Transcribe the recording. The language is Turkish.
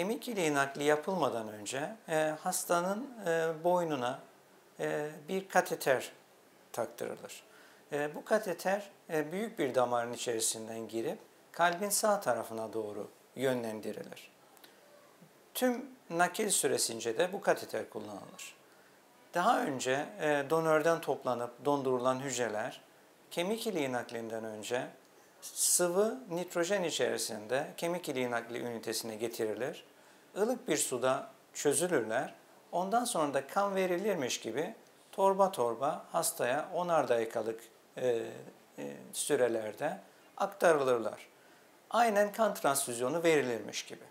kemik iliği nakli yapılmadan önce hastanın boynuna bir kateter taktırılır. Bu kateter büyük bir damarın içerisinden girip kalbin sağ tarafına doğru yönlendirilir. Tüm nakil süresince de bu kateter kullanılır. Daha önce donörden toplanıp dondurulan hücreler kemik iliği naklinden önce sıvı nitrojen içerisinde kemik iliği nakli ünitesine getirilir. Ilık bir suda çözülürler. Ondan sonra da kan verilirmiş gibi torba torba hastaya 10'ar dakikalık sürelerde aktarılırlar. Aynen kan transfüzyonu verilirmiş gibi.